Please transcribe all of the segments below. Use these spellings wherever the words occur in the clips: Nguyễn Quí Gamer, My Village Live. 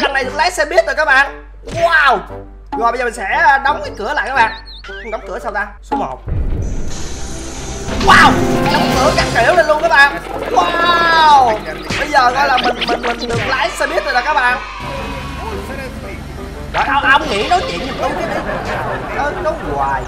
Thằng này lái xe buýt rồi các bạn. Wow. Rồi bây giờ mình sẽ đóng cái cửa lại các bạn. Đóng cửa sao ta? Số 1. Wow, đóng cửa các kiểu lên luôn các bạn. Wow. Bây giờ coi là mình được lái xe buýt rồi nè các bạn. Đó, ông nghĩ nói chuyện giùm tôi cái này. Nó hoài.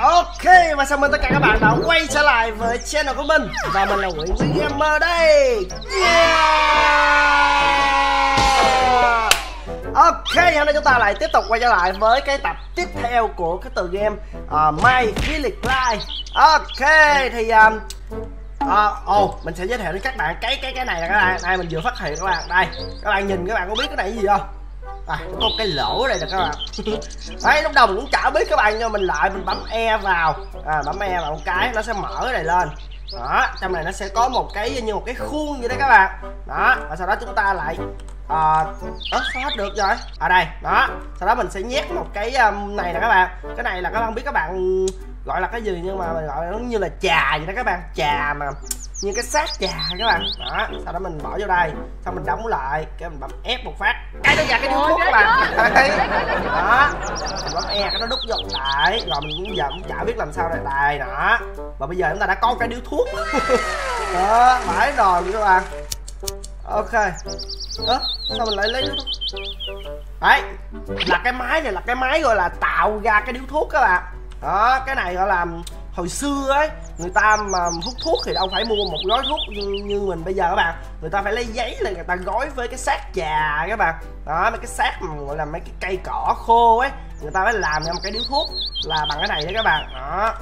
Ok, và chào mừng tất cả các bạn đã quay trở lại với channel của mình. Và mình là Nguyễn Quí Gamer đây. Yeah. Ok, hôm nay chúng ta lại tiếp tục quay trở lại với cái tập tiếp theo của cái tựa game My Village Live. Ok, thì mình sẽ giới thiệu đến các bạn cái này là cái này. Đây mình vừa phát hiện các bạn. Đây, các bạn nhìn các bạn có biết cái này là gì không? À, có cái lỗ ở đây nè các bạn. Đấy, lúc đầu mình cũng chả biết các bạn, nhưng mình lại mình bấm E vào, bấm E vào một cái nó sẽ mở này lên. Đó, trong này nó sẽ có một cái như một cái khuôn như thế các bạn. Đó, và sau đó chúng ta lại sao hết được rồi. Ở đây, đó. Sau đó mình sẽ nhét một cái này nè các bạn. Cái này là các bạn không biết các bạn gọi là cái gì, nhưng mà mình gọi nó như là trà vậy đó các bạn. Trà mà như cái xác trà các bạn. Đó, sau đó mình bỏ vô đây, xong mình đóng lại, cái mình bấm ép một phát, cái nó ra cái điếu thuốc các bạn. Đó, mình bấm E cái nó đút vô lại, rồi mình cũng giờ cũng chả biết làm sao đây. Đây đó, và bây giờ chúng ta đã có cái điếu thuốc. Đó, phải rồi các bạn. Ok. Ơ, sao mình lại lấy điếu thuốc? Đấy, là cái máy này là cái máy gọi là tạo ra cái điếu thuốc các bạn. Đó, cái này gọi là hồi xưa ấy, người ta mà hút thuốc thì đâu phải mua một gói thuốc như mình bây giờ các bạn. Người ta phải lấy giấy là người ta gói với cái xác trà các bạn. Đó, mấy cái xác mà gọi là mấy cái cây cỏ khô ấy, người ta phải làm ra một cái điếu thuốc là bằng cái này đấy các bạn. Đó,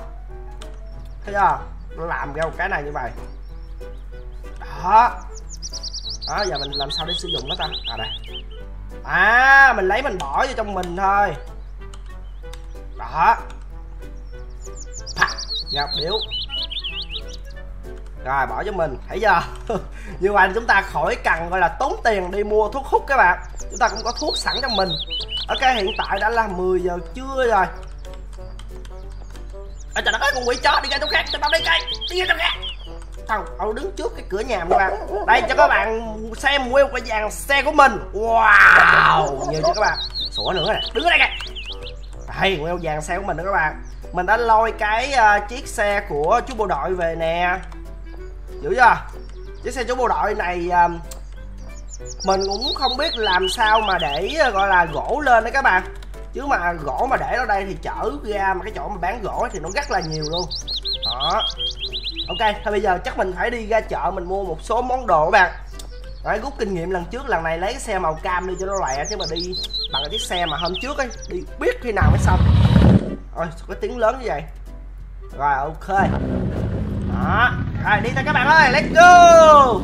thấy chưa, làm ra một cái này như vậy. Đó, đó, giờ mình làm sao để sử dụng nó ta? À đây, à mình lấy mình bỏ vô trong mình thôi. Đó, gặp điếu rồi bỏ cho mình, thấy chưa? Như vậy chúng ta khỏi cần gọi là tốn tiền đi mua thuốc hút các bạn, chúng ta cũng có thuốc sẵn trong mình. Ok, hiện tại đã là 10 giờ trưa rồi. Ở trời đất ơi, con quỷ chó đi ra chỗ khác, cho tao đi cây, đi ra chỗ khác. Tao đứng trước cái cửa nhà các bạn. Đây cho các bạn xem nguyên cái dàn xe của mình. Wow, nhiều cho các bạn. Sủa nữa nè, đứng ở đây kìa. Đây nguyên dàn xe của mình nữa các bạn. Mình đã lôi cái chiếc xe của chú bộ đội về nè. Dữ chưa? Chiếc xe chú bộ đội này mình cũng không biết làm sao mà để gọi là gỗ lên đấy các bạn. Chứ mà gỗ mà để ở đây thì chở ra mà cái chỗ mà bán gỗ thì nó rất là nhiều luôn. Đó. Ok, thôi bây giờ chắc mình phải đi ra chợ mình mua một số món đồ các bạn. Đấy, rút kinh nghiệm lần trước, lần này lấy cái xe màu cam đi cho nó lẹ, chứ mà đi bằng cái chiếc xe mà hôm trước ấy, đi biết khi nào mới xong. Ôi, sao có tiếng lớn như vậy? Rồi, ok. Đó, rồi đi thôi các bạn ơi, let's go.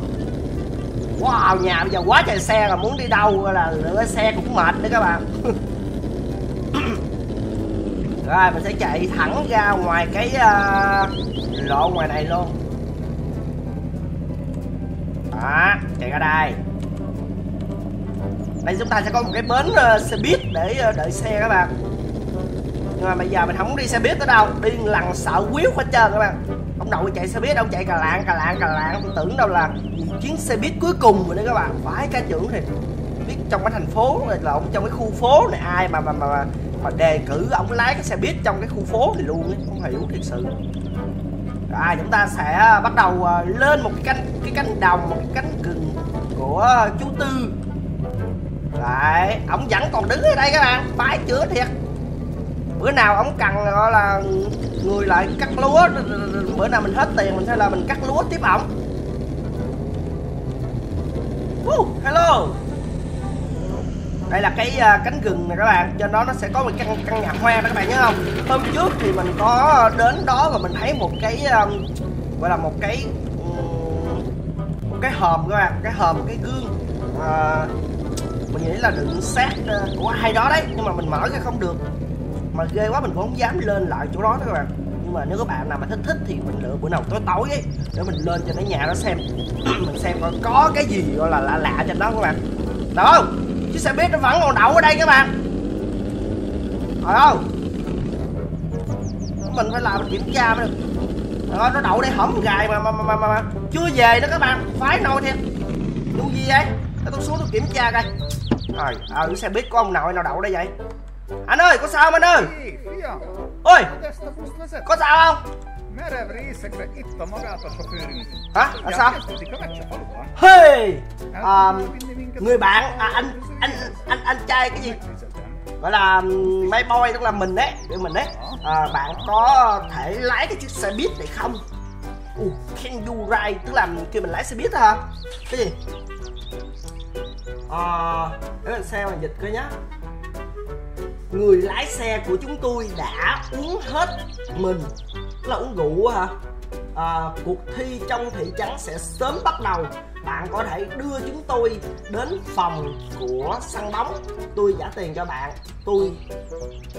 Wow, nhà bây giờ quá trời xe rồi, muốn đi đâu là lựa xe cũng mệt đấy các bạn. Rồi, mình sẽ chạy thẳng ra ngoài cái lộ ngoài này luôn. Đó, chạy ra đây. Đây chúng ta sẽ có một cái bến xe buýt để đợi xe các bạn. Nhưng mà bây giờ mình không đi xe buýt nữa đâu, đi lằn sợ quýu hết trơn các bạn. Ông nội chạy xe buýt, ông chạy cà lạng, tôi tưởng đâu là chuyến xe buýt cuối cùng rồi đấy các bạn. Phải ca trưởng thì biết trong cái thành phố này là trong cái khu phố này ai mà đề cử ông lái cái xe buýt trong cái khu phố thì luôn ấy, không hiểu thiệt sự. Rồi chúng ta sẽ bắt đầu lên một cái cánh đồng, một cái cánh rừng của chú Tư. Đấy, ổng vẫn còn đứng ở đây các bạn, phải chữa thiệt. Bữa nào ổng cần gọi là người lại cắt lúa, bữa nào mình hết tiền mình sẽ là mình cắt lúa tiếp ổng. Hello. Đây là cái cánh rừng này các bạn, trên đó nó sẽ có một căn nhà hoa đó các bạn nhớ không? Hôm trước thì mình có đến đó và mình thấy một cái gọi là một cái hòm các bạn, cái hòm, cái gương. Mình nghĩ là đựng xác của ai đó đấy, nhưng mà mình mở ra không được. Mà ghê quá mình cũng không dám lên lại chỗ đó các bạn. nhưng mà nếu các bạn nào mà thích thì mình lựa bữa nào tối tối ấy để mình lên trên cái nhà đó xem mình xem coi có cái gì gọi là lạ lạ trên đó các bạn. Đó không? Chứ xe buýt nó vẫn còn đậu ở đây các bạn. Rồi không? Mình phải làm mình kiểm tra mới được. Rồi nó đậu đây hổm gài mà chưa về nữa các bạn, phải nồi thiệt. Lu gì vậy? Tôi xuống tôi kiểm tra coi. Rồi, xe buýt có ông nội nào đậu đây vậy? Anh ơi, có sao không anh ơi? Ôi, có sao không? Hả? Là sao? Hey, người bạn, anh trai cái gì? Gọi là my boy, tức là mình đấy, để mình đấy. Bạn có thể lái cái chiếc xe buýt này không? Can you ride, tức là kêu mình lái xe buýt hả? Cái gì? Để mình xem dịch coi nhá. Người lái xe của chúng tôi đã uống hết mình, là uống rượu hả? Cuộc thi trong thị trấn sẽ sớm bắt đầu. Bạn có thể đưa chúng tôi đến phòng của săn bóng. Tôi trả tiền cho bạn.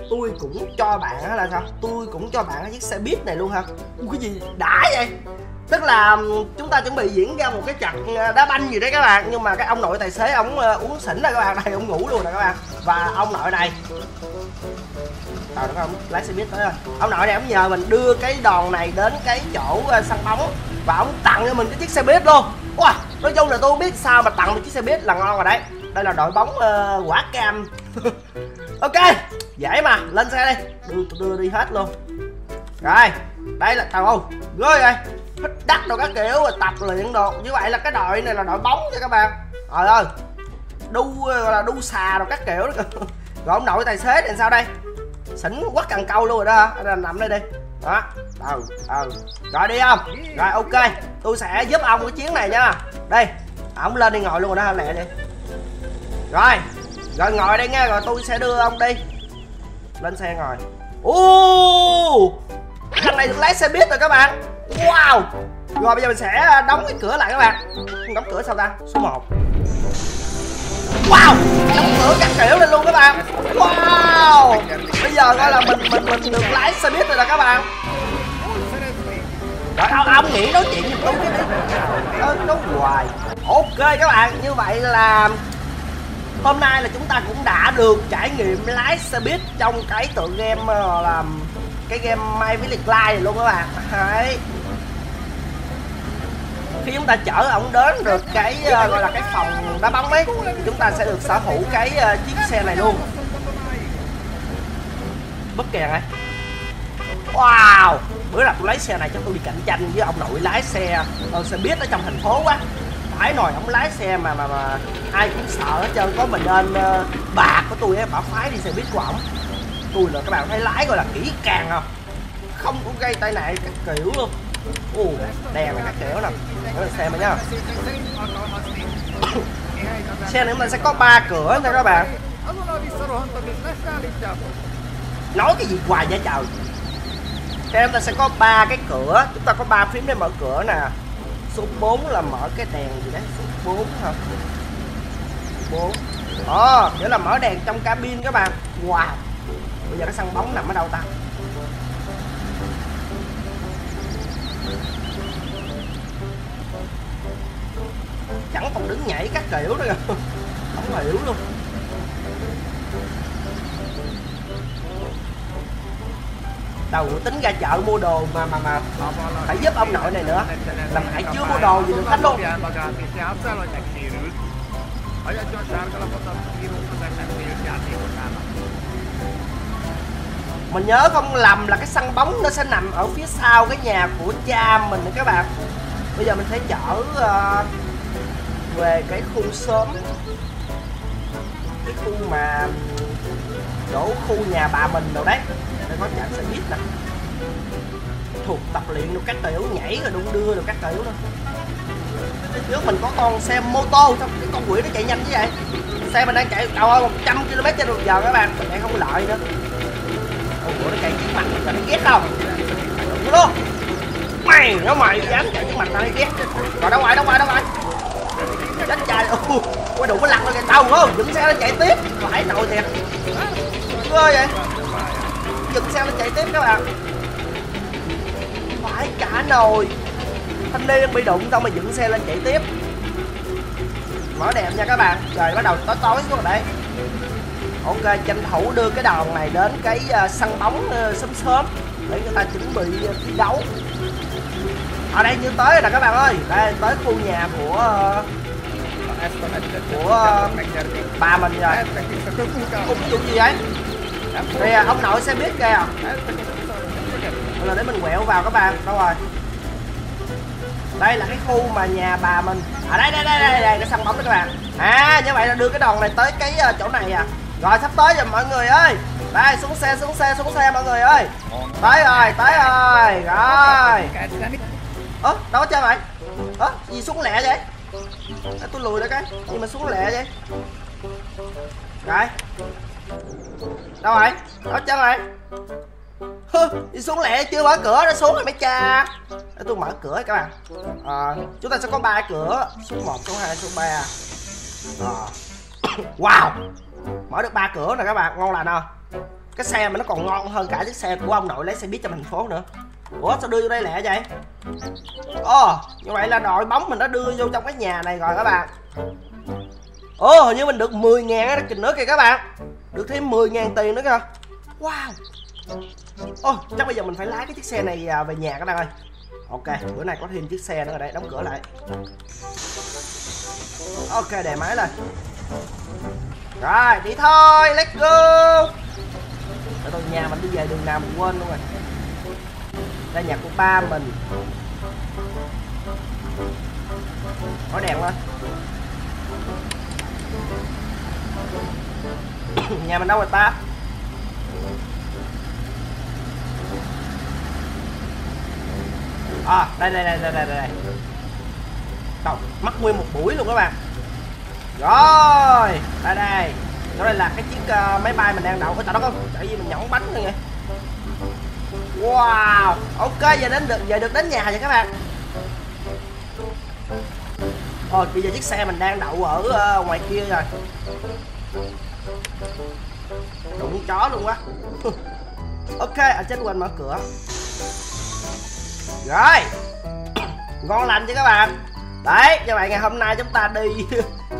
Tôi cũng cho bạn là sao? Tôi cũng cho bạn cái chiếc xe buýt này luôn hả? Cái gì đã vậy? Tức là chúng ta chuẩn bị diễn ra một cái trận đá banh gì đấy các bạn. Nhưng mà cái ông nội tài xế ổng uống xỉn rồi các bạn. Đây ổng ngủ luôn rồi các bạn. Và ông nội này đúng không? Lái xe buýt tới rồi. Ông nội này ổng nhờ mình đưa cái đòn này đến cái chỗ sân bóng. Và ổng tặng cho mình cái chiếc xe buýt luôn. Wow, nói chung là tôi không biết sao mà tặng một chiếc xe buýt là ngon rồi đấy. Đây là đội bóng quả cam. Ok, dễ mà, lên xe đi. Đưa đi hết luôn. Rồi, đây là thằng ông rồi đây. Hít đắt đồ các kiểu, tập luyện đồ. Như vậy là cái đội này là đội bóng nha các bạn. Trời ơi, đu xà đồ các kiểu. Rồi ông nội tài xế này sao đây? Xỉn quất cần câu luôn rồi đó hả? Nằm đây đi. Đó, rồi đi không? Rồi ok, tôi sẽ giúp ông cái chuyến này nha. Đây, ông lên đi ngồi luôn rồi đó, lẹ đi. Rồi ngồi đây nghe, rồi tôi sẽ đưa ông đi. Lên xe ngồi. Thằng này được lái xe buýt rồi các bạn. Wow. Rồi bây giờ mình sẽ đóng cái cửa lại các bạn. Đóng cửa sao ta? Số 1. Wow, đóng cửa các kiểu lên luôn các bạn. Wow. Bây giờ coi là mình được lái xe buýt rồi là các bạn. Rồi ông nghĩ nói chuyện gì tôi cái đi. Nó hoài. Ok các bạn, như vậy là hôm nay là chúng ta cũng đã được trải nghiệm lái xe buýt trong cái tựa game là cái game My Village Live này luôn các bạn. Đấy. Khi chúng ta chở ổng đến được cái gọi là cái phòng đá bóng ấy, chúng ta sẽ được sở hữu cái chiếc xe này luôn. Bất kìa này. Wow, bữa nào tôi lấy xe này cho tôi đi cạnh tranh với ông nội lái xe xe buýt ở trong thành phố quá. Phải nồi ổng lái xe mà ai cũng sợ hết trơn, có mình nên bà của tôi ấy, bà phái đi xe buýt của ổng. Tôi là các bạn thấy lái gọi là kỹ càng không cũng gây tai nạn các kiểu luôn. Đèn là các kiểu nè. Đó là xe mà nhá. Xe này mình sẽ có 3 cửa nha các bạn. Nói cái gì hoài vậy trời. Xe chúng ta sẽ có 3 cái cửa, chúng ta có 3 phím để mở cửa nè. Số 4 là mở cái đèn gì đấy, số 4 hả? 4. Nghĩa là mở đèn trong cabin các bạn. Wow. Bây giờ cái sân bóng nằm ở đâu ta? Chẳng còn đứng nhảy các kiểu nữa kìa. Không hiểu luôn. Đầu tính ra chợ mua đồ mà phải giúp ông nội này nữa. Làm hại chưa mua đồ gì được hết luôn. Mình nhớ không lầm là cái sân bóng nó sẽ nằm ở phía sau cái nhà của cha mình nữa các bạn. Bây giờ mình sẽ chở về cái khu xóm. Cái khu mà chỗ khu nhà bà mình đâu đấy. Đây có trạm xe buýt nè. Thuộc tập luyện được các tiểu, nhảy rồi đung đưa được các tiểu nữa. Trước mình có con xe mô tô, xong cái con quỷ nó chạy nhanh như vậy. Xe mình đang chạy cầu hơn 100 km/h các bạn. Mình chạy không lợi nữa. Ủa nó chạy trước mặt tao thấy ghét không? Đúng luôn. Mày nó mày dám chạy trước mặt tao thấy ghét. Rồi đâu ai. Chết cha. Quay đủ cái lặt lên tao không? Dừng xe nó chạy tiếp. Phải nồi thiệt. Ơi vậy. Dừng xe nó chạy tiếp các bạn. vãi nồi. Thanh Ly bị đụng xong rồi dựng xe lên chạy tiếp. Mở đẹp nha các bạn. Trời bắt đầu tối tối xuống rồi đấy. Ok, tranh thủ đưa cái đòn này đến cái sân bóng sớm sớm để người ta chuẩn bị thi đấu. Ở đây như tới rồi nè các bạn ơi. Đây tới khu nhà của bà mình rồi. Cũng vụ gì vậy? Thì ông nội xe buýt kìa. Đây là để mình quẹo vào các bạn. Đâu rồi? Đây là cái khu mà nhà bà mình. Ở đây đây cái sân bóng đó các bạn. À như vậy là đưa cái đòn này tới cái chỗ này à. Rồi sắp tới rồi mọi người ơi. Đây xuống xe mọi người ơi. Tới rồi. Rồi. Ơ đâu chơi vậy? Ơ gì xuống lẹ vậy? À, tôi lùi lại cái. Gì mà xuống lẹ vậy? Rồi. Đâu rồi? Đó chân rồi. Hứ, đi xuống lẹ chưa mở cửa nó xuống rồi mấy cha. Để tôi mở cửa các bạn. Chúng ta sẽ có 3 cửa, số 1, số 2, số 3. Wow. Mở được 3 cửa rồi các bạn, ngon lành không? Cái xe mà nó còn ngon hơn cả chiếc xe của ông nội lấy xe buýt cho thành phố nữa. Ủa sao đưa vô đây lẹ vậy? Ồ, như vậy là đội bóng mình đã đưa vô trong cái nhà này rồi các bạn. Ồ, hình như mình được 10.000 nữa kìa các bạn. Được thêm 10.000 tiền nữa kìa. Wow. Ôi, chắc bây giờ mình phải lái cái chiếc xe này về nhà các bạn ơi. Ok, bữa nay có thêm chiếc xe nữa rồi đấy, đóng cửa lại. Ok, để máy lên. Rồi, đi thôi, let's go. Để tôi nhà mình đi về đường nào mình quên luôn rồi. Đây nhà của ba mình. Có đèn lên. Nhà mình đâu rồi ta? À, đây. Đâu, mất nguyên một buổi luôn các bạn. Rồi, đây. Đó đây là cái chiếc máy bay mình đang đậu. Có chỗ đó không? Tại vì mình nhỏng bánh rồi nghe. Wow, ok, giờ được đến nhà rồi các bạn. Rồi, bây giờ chiếc xe mình đang đậu ở ngoài kia rồi. Đụng chó luôn quá. Ok, ở trên quên mở cửa. Rồi. Ngon lành chứ các bạn. Đấy, các bạn, ngày hôm nay chúng ta đi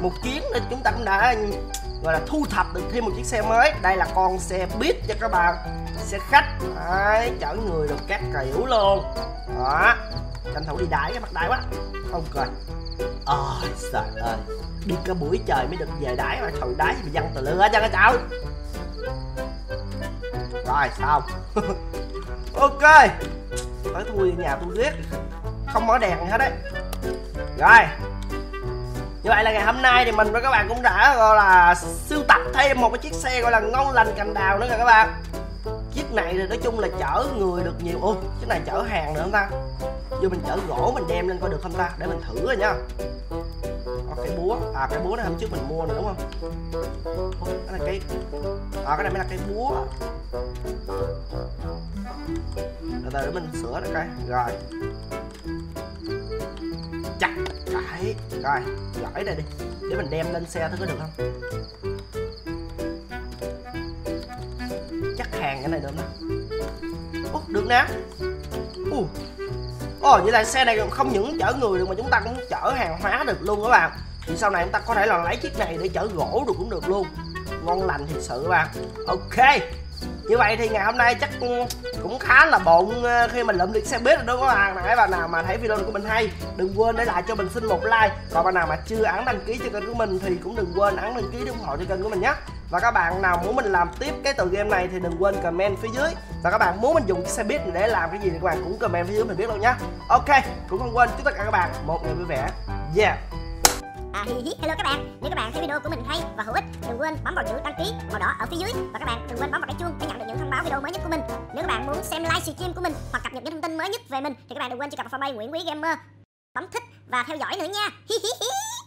một chuyến nên chúng ta cũng đã gọi là thu thập được thêm một chiếc xe mới. Đây là con xe buýt cho các bạn. Xe khách. Đấy, chở người được các kiểu luôn. Đó. Tranh thủ đi đại, cái mặt đại quá. Không cười. Ôi trời ơi. Đi cả buổi trời mới được về đái mà trời đái bị văng từ lửa ra cái cháu. Rồi xong. Ok. Tới thui nhà tôi riết. Không mở đèn hết đấy. Rồi. Như vậy là ngày hôm nay thì mình và các bạn cũng đã gọi là sưu tập thêm một cái chiếc xe gọi là ngon lành cành đào nữa rồi các bạn. Chiếc này thì nói chung là chở người được nhiều. Ôi, chiếc này chở hàng nữa không ta? Giờ mình chở gỗ mình đem lên coi được không ta? Để mình thử rồi nha. Cái búa, à cái búa này hôm trước mình mua rồi đúng không? Cái này cái, à cái này mới là cái búa. Từ từ để mình sửa lại cái, rồi. Chặt cái, rồi gãi này đi, để mình đem lên xe thử có được không? Chắc hàng cái này được không? Ủa, được nè. Ồ, như là xe này không những chở người được mà chúng ta cũng chở hàng hóa được luôn các bạn. Thì sau này chúng ta có thể là lấy chiếc này để chở gỗ được cũng được luôn. Ngon lành thật sự các bạn. Ok. Như vậy thì ngày hôm nay chắc cũng khá là bộn khi mình lượm được xe buýt rồi đúng không các bạn? Nãy bạn nào mà thấy video của mình hay, đừng quên để lại cho mình xin một like. Còn bạn nào mà chưa ấn đăng ký cho kênh của mình thì cũng đừng quên ấn đăng ký để ủng hộ cho kênh của mình nhé. Và các bạn nào muốn mình làm tiếp cái tựa game này thì đừng quên comment phía dưới. Và các bạn muốn mình dùng cái xe buýt này để làm cái gì thì các bạn cũng comment phía dưới mình biết luôn nhé. Ok, cũng không quên chúc tất cả các bạn một ngày vui vẻ. Yeah. Hello các bạn, nếu các bạn thấy video của mình hay và hữu ích, đừng quên bấm vào chữ đăng ký màu đỏ ở phía dưới. Và các bạn đừng quên bấm vào cái chuông để nhận được những thông báo video mới nhất của mình. Nếu các bạn muốn xem live stream của mình hoặc cập nhật những thông tin mới nhất về mình thì các bạn đừng quên truy cập vào fanpage Nguyễn Quí Gamer, bấm thích và theo dõi nữa nha.